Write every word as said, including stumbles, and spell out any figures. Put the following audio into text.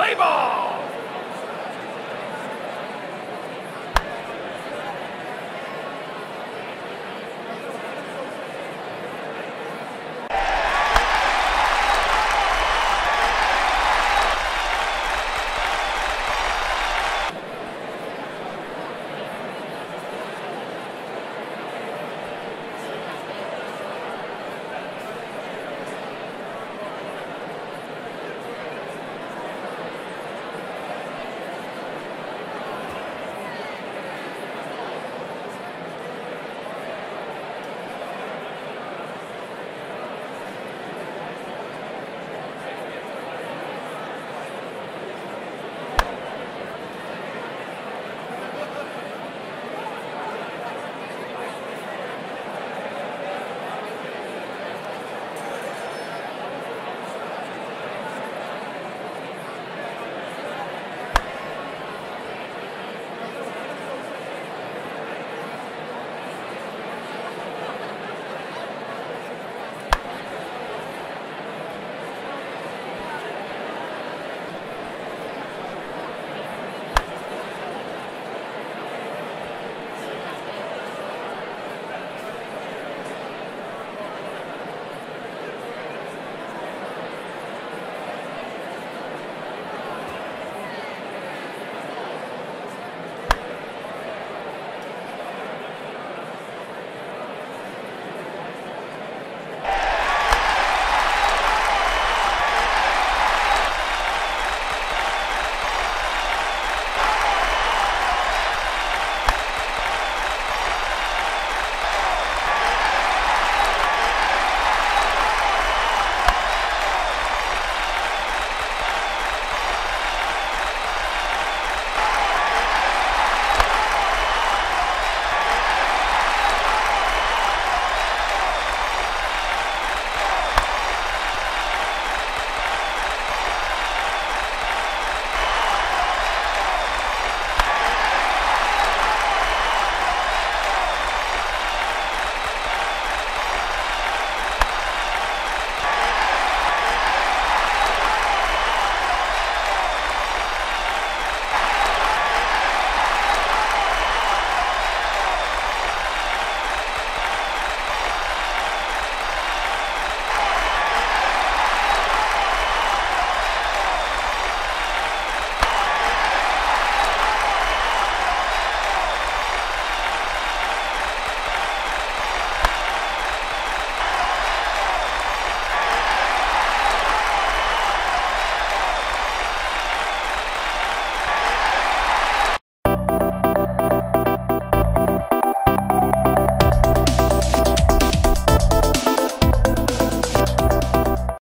Play ball!